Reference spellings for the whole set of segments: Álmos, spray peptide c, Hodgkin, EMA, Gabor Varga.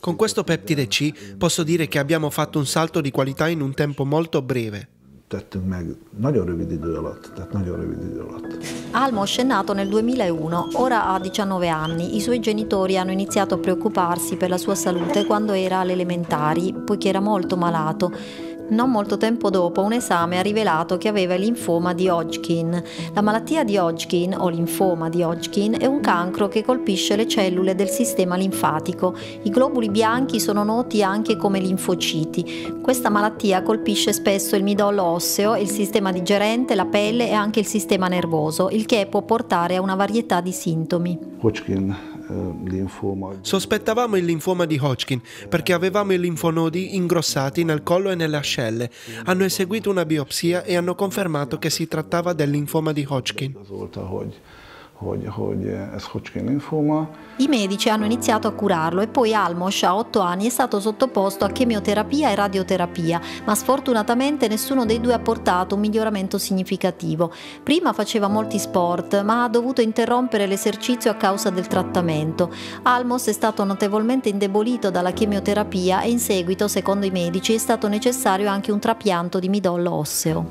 Con questo peptide C posso dire che abbiamo fatto un salto di qualità in un tempo molto breve. Álmos è nato nel 2001, ora ha 19 anni. I suoi genitori hanno iniziato a preoccuparsi per la sua salute quando era alle elementari, poiché era molto malato. Non molto tempo dopo un esame ha rivelato che aveva il linfoma di Hodgkin. La malattia di Hodgkin o linfoma di Hodgkin è un cancro che colpisce le cellule del sistema linfatico. I globuli bianchi sono noti anche come linfociti. Questa malattia colpisce spesso il midollo osseo, il sistema digerente, la pelle e anche il sistema nervoso, il che può portare a una varietà di sintomi. Sospettavamo il linfoma di Hodgkin perché avevamo i linfonodi ingrossati nel collo e nelle ascelle. Hanno eseguito una biopsia e hanno confermato che si trattava del linfoma di Hodgkin. I medici hanno iniziato a curarlo e poi Álmos, a 8 anni, è stato sottoposto a chemioterapia e radioterapia, ma sfortunatamente nessuno dei due ha portato un miglioramento significativo. Prima faceva molti sport, ma ha dovuto interrompere l'esercizio a causa del trattamento. Álmos è stato notevolmente indebolito dalla chemioterapia e in seguito, secondo i medici, è stato necessario anche un trapianto di midollo osseo.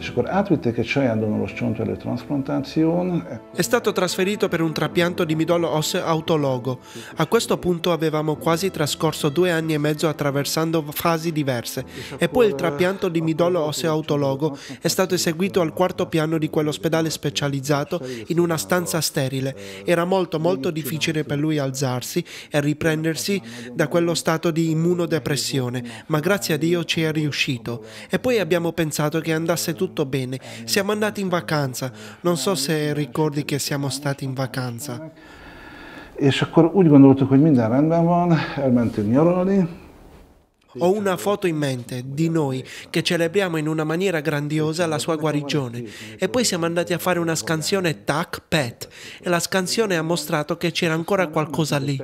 È stato trasferito per un trapianto di midollo osseo autologo. A questo punto avevamo quasi trascorso 2 anni e mezzo attraversando fasi diverse e poi il trapianto di midollo osseo autologo è stato eseguito al 4° piano di quell'ospedale specializzato in una stanza sterile. Era molto difficile per lui alzarsi e riprendersi da quello stato di immunodepressione, ma grazie a Dio ci è riuscito. E poi abbiamo pensato che andasse tutto bene. Siamo andati in vacanza. Non so se ricordi che siamo stati in vacanza. Ho una foto in mente di noi che celebriamo in una maniera grandiosa la sua guarigione e poi siamo andati a fare una scansione TAC PET e la scansione ha mostrato che c'era ancora qualcosa lì.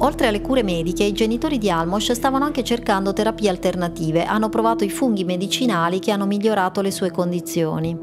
Oltre alle cure mediche, i genitori di Álmos stavano anche cercando terapie alternative. Hanno provato i funghi medicinali che hanno migliorato le sue condizioni.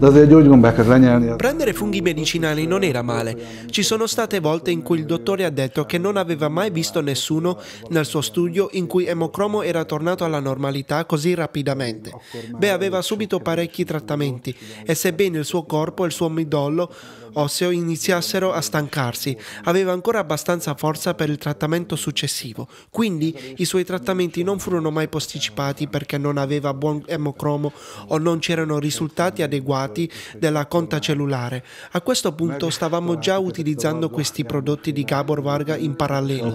Prendere funghi medicinali non era male. Ci sono state volte in cui il dottore ha detto che non aveva mai visto nessuno nel suo studio in cui emocromo era tornato alla normalità così rapidamente. Beh, aveva subito parecchi trattamenti e sebbene il suo corpo e il suo midollo osseo iniziassero a stancarsi, aveva ancora abbastanza forza per il trattamento successivo. Quindi i suoi trattamenti non furono mai posticipati perché non aveva buon emocromo o non c'erano risultati adeguati della conta cellulare. A questo punto stavamo già utilizzando questi prodotti di Gabor Varga in parallelo.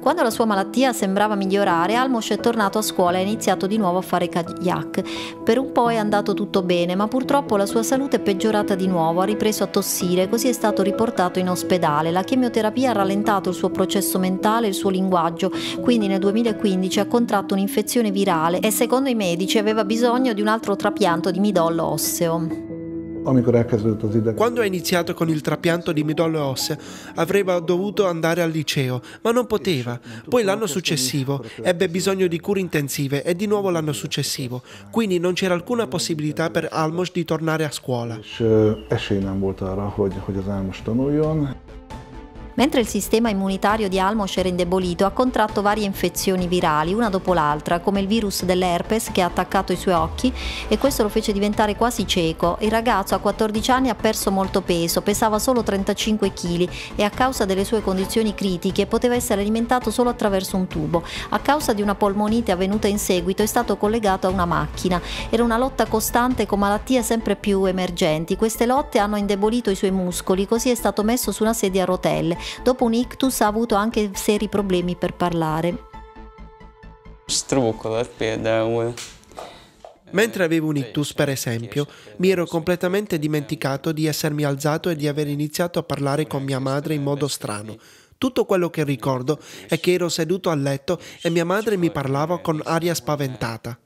Quando la sua malattia sembrava migliorare, Álmos è tornato a scuola e ha iniziato di nuovo a fare kayak. Per un po' è andato tutto bene, ma purtroppo la sua salute è peggiorata di nuovo, ha ripreso a tossire, così è stato riportato in ospedale. La chemioterapia ha rallentato il suo processo mentale e il suo linguaggio, quindi nel 2015 ha contratto un'infezione virale e secondo i medici aveva bisogno di un altro trapianto di midollo osseo. Quando ho iniziato con il trapianto di midollo osseo avrebbe dovuto andare al liceo, ma non poteva. Poi l'anno successivo ebbe bisogno di cure intensive e di nuovo l'anno successivo, quindi non c'era alcuna possibilità per Álmos di tornare a scuola. Mentre il sistema immunitario di Álmos era indebolito, ha contratto varie infezioni virali, una dopo l'altra, come il virus dell'herpes che ha attaccato i suoi occhi e questo lo fece diventare quasi cieco. Il ragazzo a 14 anni ha perso molto peso, pesava solo 35 kg e a causa delle sue condizioni critiche poteva essere alimentato solo attraverso un tubo. A causa di una polmonite avvenuta in seguito è stato collegato a una macchina. Era una lotta costante con malattie sempre più emergenti. Queste lotte hanno indebolito i suoi muscoli, così è stato messo su una sedia a rotelle. Dopo un ictus ha avuto anche seri problemi per parlare. Mentre avevo un ictus, per esempio, mi ero completamente dimenticato di essermi alzato e di aver iniziato a parlare con mia madre in modo strano. Tutto quello che ricordo è che ero seduto a letto e mia madre mi parlava con aria spaventata.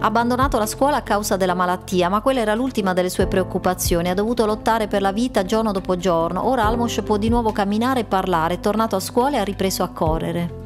Ha abbandonato la scuola a causa della malattia, ma quella era l'ultima delle sue preoccupazioni. Ha dovuto lottare per la vita giorno dopo giorno. Ora Álmos può di nuovo camminare e parlare. È tornato a scuola e ha ripreso a correre.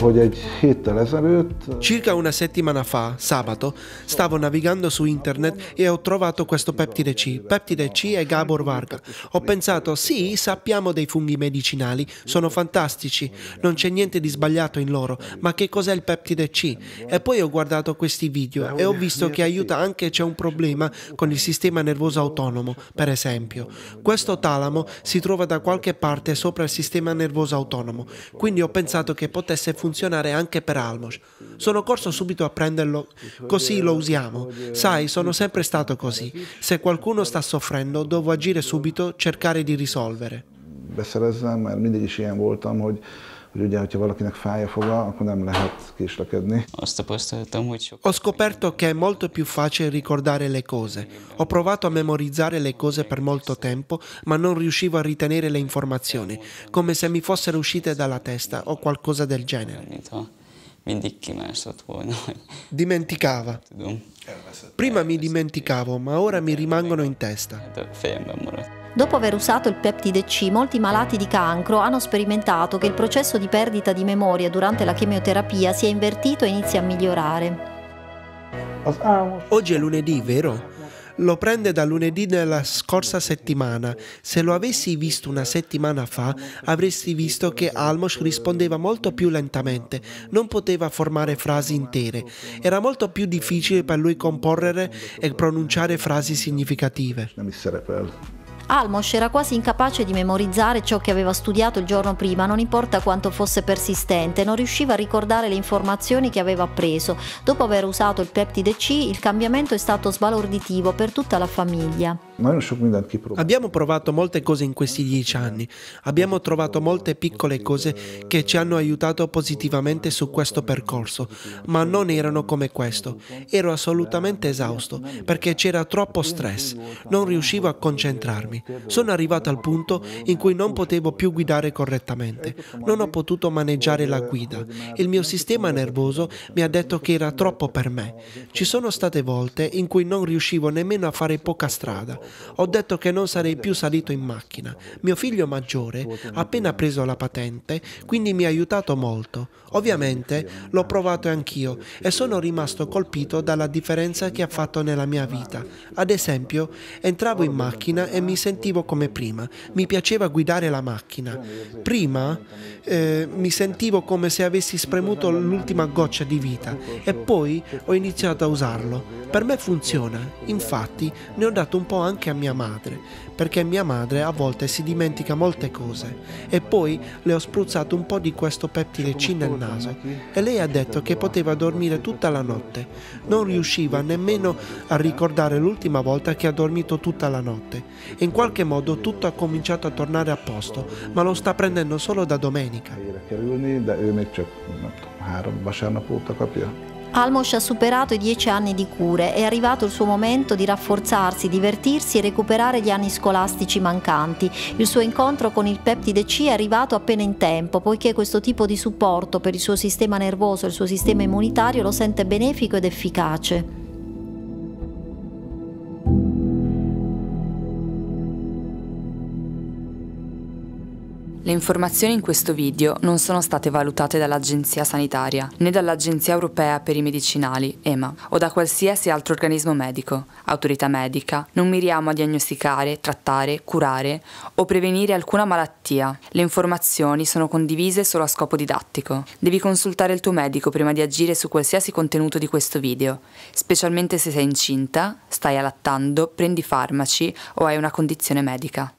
Hogy egy héttel ezelőtt... Circa una settimana fa, sabato, stavo navigando su internet e ho trovato questo peptide C e Gabor Varga. Ho pensato, sì, sappiamo dei funghi medicinali, sono fantastici, non c'è niente di sbagliato in loro, ma che cos'è il peptide C? E poi ho guardato questi video e ho visto che aiuta anche, c'è un problema con il sistema nervoso autonomo, per esempio. Questo talamo si trova da qualche parte sopra il sistema nervoso autonomo, quindi ho pensato che potesse funzionare anche per Álmos. Sono corso subito a prenderlo, così lo usiamo. Sai, sono sempre stato così. Se qualcuno sta soffrendo, devo agire subito, cercare di risolvere. Beszerezzem, mert mindig is ilyen voltam, hogy ugye, hogyha valakinek fáj a foga, akkor nem lehet késlekedni. Ho scoperto che è molto più facile ricordare le cose. Ho provato a memorizzare le cose per molto tempo, ma non riuscivo a ritenere le informazioni, come se mi fossero uscite dalla testa o qualcosa del genere. Dimenticava. Prima mi dimenticavo, ma ora mi rimangono in testa. Dopo aver usato il peptide C, molti malati di cancro hanno sperimentato che il processo di perdita di memoria durante la chemioterapia si è invertito e inizia a migliorare. Oggi è lunedì, vero? Lo prende da lunedì della scorsa settimana. Se lo avessi visto una settimana fa, avresti visto che Álmos rispondeva molto più lentamente, non poteva formare frasi intere. Era molto più difficile per lui comporre e pronunciare frasi significative. Álmos era quasi incapace di memorizzare ciò che aveva studiato il giorno prima, non importa quanto fosse persistente, non riusciva a ricordare le informazioni che aveva appreso. Dopo aver usato il peptide C, il cambiamento è stato sbalorditivo per tutta la famiglia. Abbiamo provato molte cose in questi 10 anni, abbiamo trovato molte piccole cose che ci hanno aiutato positivamente su questo percorso, ma non erano come questo. Ero assolutamente esausto perché c'era troppo stress, non riuscivo a concentrarmi. Sono arrivato al punto in cui non potevo più guidare correttamente, non ho potuto maneggiare la guida. Il mio sistema nervoso mi ha detto che era troppo per me. Ci sono state volte in cui non riuscivo nemmeno a fare poca strada. Ho detto che non sarei più salito in macchina. Mio figlio maggiore ha appena preso la patente, quindi mi ha aiutato molto. Ovviamente l'ho provato anch'io e sono rimasto colpito dalla differenza che ha fatto nella mia vita. Ad esempio, entravo in macchina e mi sentivo come prima, mi piaceva guidare la macchina. Prima mi sentivo come se avessi spremuto l'ultima goccia di vita e poi ho iniziato a usarlo. Per me funziona, infatti ne ho dato un po' anche a mia madre, perché mia madre a volte si dimentica molte cose e poi le ho spruzzato un po' di questo peptide C nel naso e lei ha detto che poteva dormire tutta la notte, non riusciva nemmeno a ricordare l'ultima volta che ha dormito tutta la notte. In qualche modo tutto ha cominciato a tornare a posto, ma lo sta prendendo solo da domenica. Álmos ha superato i 10 anni di cure, è arrivato il suo momento di rafforzarsi, divertirsi e recuperare gli anni scolastici mancanti. Il suo incontro con il peptide C è arrivato appena in tempo, poiché questo tipo di supporto per il suo sistema nervoso e il suo sistema immunitario lo sente benefico ed efficace. Le informazioni in questo video non sono state valutate dall'Agenzia Sanitaria, né dall'Agenzia Europea per i Medicinali, EMA, o da qualsiasi altro organismo medico, autorità medica. Non miriamo a diagnosticare, trattare, curare o prevenire alcuna malattia. Le informazioni sono condivise solo a scopo didattico. Devi consultare il tuo medico prima di agire su qualsiasi contenuto di questo video, specialmente se sei incinta, stai allattando, prendi farmaci o hai una condizione medica.